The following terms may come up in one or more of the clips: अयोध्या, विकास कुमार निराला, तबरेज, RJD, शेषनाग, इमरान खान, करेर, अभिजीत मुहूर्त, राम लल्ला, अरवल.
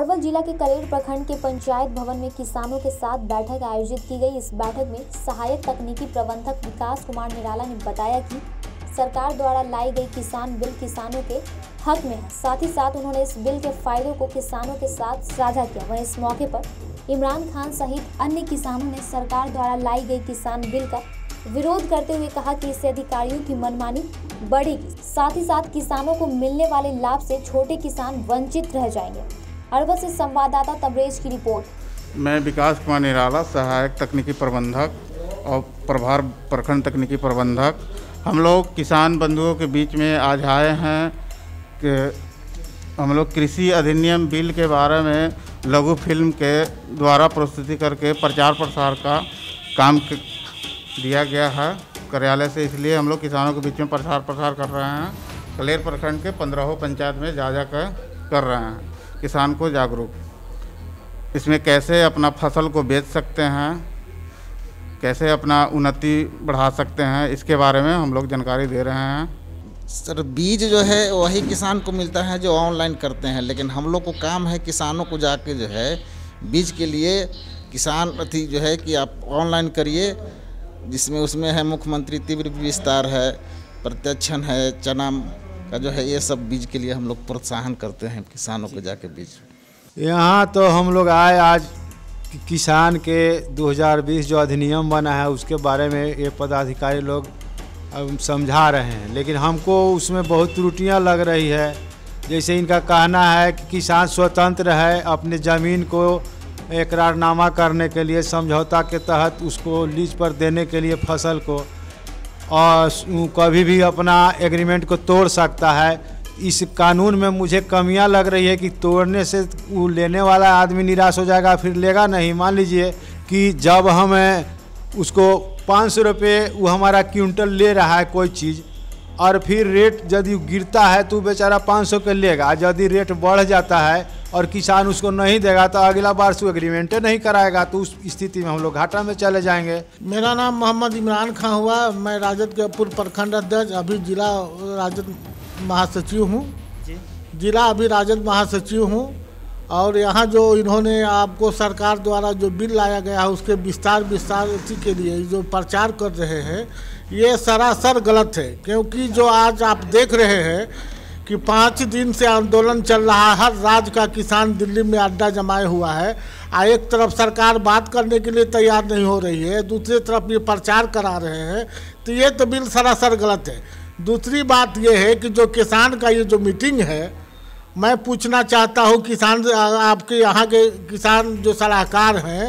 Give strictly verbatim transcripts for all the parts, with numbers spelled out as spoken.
अरवल जिला के करेर प्रखंड के पंचायत भवन में किसानों के साथ बैठक आयोजित की गई। इस बैठक में सहायक तकनीकी प्रबंधक विकास कुमार निराला ने बताया कि सरकार द्वारा लाई गई किसान बिल किसानों के हक में है। साथ ही साथ उन्होंने इस बिल के फायदों को किसानों के साथ साझा किया। वहीं इस मौके पर इमरान खान सहित अन्य किसानों ने सरकार द्वारा लाई गई किसान बिल का विरोध करते हुए कहा कि इससे अधिकारियों की मनमानी बढ़ेगी, साथ ही साथ किसानों को मिलने वाले लाभ से छोटे किसान वंचित रह जाएंगे। अरवल से संवाददाता तबरेज की रिपोर्ट। मैं विकास कुमार निराला, सहायक तकनीकी प्रबंधक और प्रभार प्रखंड तकनीकी प्रबंधक, हम लोग किसान बंधुओं के बीच में आज आए हैं कि हम लोग कृषि अधिनियम बिल के बारे में लघु फिल्म के द्वारा प्रस्तुति करके प्रचार प्रसार का काम दिया गया है कार्यालय से, इसलिए हम लोग किसानों के बीच में प्रसार प्रसार कर रहे हैं। कलेर प्रखंड के पंद्रहों पंचायत में जा जा कर कर रहे हैं किसान को जागरूक, इसमें कैसे अपना फसल को बेच सकते हैं, कैसे अपना उन्नति बढ़ा सकते हैं, इसके बारे में हम लोग जानकारी दे रहे हैं। सर, बीज जो है वही किसान को मिलता है जो ऑनलाइन करते हैं, लेकिन हम लोग को काम है किसानों को जाके जो है बीज के लिए किसान अथी जो है कि आप ऑनलाइन करिए, जिसमें उसमें है मुख्यमंत्री तीव्र विस्तार है, प्रत्यक्षण है, चना का जो है, ये सब बीज के लिए हम लोग प्रोत्साहन करते हैं किसानों को जाके बीज। यहाँ तो हम लोग आए आज कि किसान के दो हज़ार बीस जो अधिनियम बना है उसके बारे में ये पदाधिकारी लोग अब समझा रहे हैं, लेकिन हमको उसमें बहुत त्रुटियाँ लग रही है। जैसे इनका कहना है कि किसान स्वतंत्र है अपने ज़मीन को एकरारनामा करने के लिए, समझौता के तहत उसको लीज पर देने के लिए फसल को, और कभी भी अपना एग्रीमेंट को तोड़ सकता है। इस कानून में मुझे कमियां लग रही है कि तोड़ने से वो लेने वाला आदमी निराश हो जाएगा, फिर लेगा नहीं। मान लीजिए कि जब हमें उसको पाँच सौ रुपये वो हमारा क्विंटल ले रहा है कोई चीज़, और फिर रेट यदि गिरता है तो बेचारा पाँच सौ के लेगा, यदि रेट बढ़ जाता है और किसान उसको नहीं देगा तो अगला बार से एग्रीमेंट नहीं कराएगा, तो उस स्थिति में हम लोग घाटा में चले जाएंगे। मेरा नाम मोहम्मद इमरान खान हुआ, मैं राजद के पूर्व प्रखंड अध्यक्ष अभी जिला राजद महासचिव हूँ जिला अभी राजद महासचिव हूँ और यहाँ जो इन्होंने आपको सरकार द्वारा जो बिल लाया गया है उसके विस्तार विस्तार के लिए जो प्रचार कर रहे हैं, ये सरासर गलत है। क्योंकि जो आज आप देख रहे हैं कि पाँच दिन से आंदोलन चल रहा है, हर राज्य का किसान दिल्ली में अड्डा जमाए हुआ है, और एक तरफ सरकार बात करने के लिए तैयार नहीं हो रही है, दूसरी तरफ ये प्रचार करा रहे हैं, तो ये तो बिल सरासर गलत है। दूसरी बात ये है कि जो किसान का ये जो मीटिंग है, मैं पूछना चाहता हूँ किसान आपके यहाँ के किसान जो सलाहकार हैं,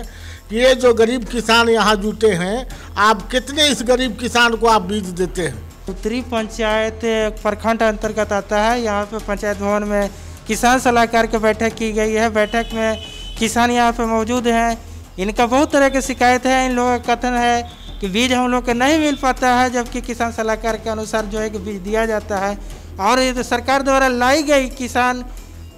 ये जो गरीब किसान यहाँ जुटे हैं, आप कितने इस गरीब किसान को आप बीज देते हैं? उत्तरी पंचायत प्रखंड अंतर्गत आता है। यहाँ पे पंचायत भवन में किसान सलाहकार की बैठक की गई है। बैठक में किसान यहाँ पे मौजूद हैं। इनका बहुत तरह की शिकायत है। इन लोगों का कथन है कि बीज हम लोग को नहीं मिल पाता है, जबकि किसान सलाहकार के अनुसार जो है कि बीज दिया जाता है। और ये तो सरकार द्वारा लाई गई किसान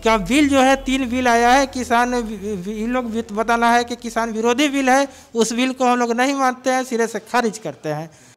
क्या बिल जो है, तीन बिल आया है। किसान इन लोग बताना है कि किसान विरोधी बिल है, उस बिल को हम लोग नहीं मानते हैं, सिरे से खारिज करते हैं।